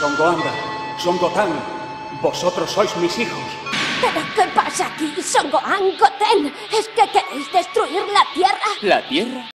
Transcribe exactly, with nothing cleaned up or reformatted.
Son Goanda, Son Goten, vosotros sois mis hijos. ¿Pero qué pasa aquí, Son Gohan, Goten? ¿Es que queréis destruir la Tierra? ¿La Tierra?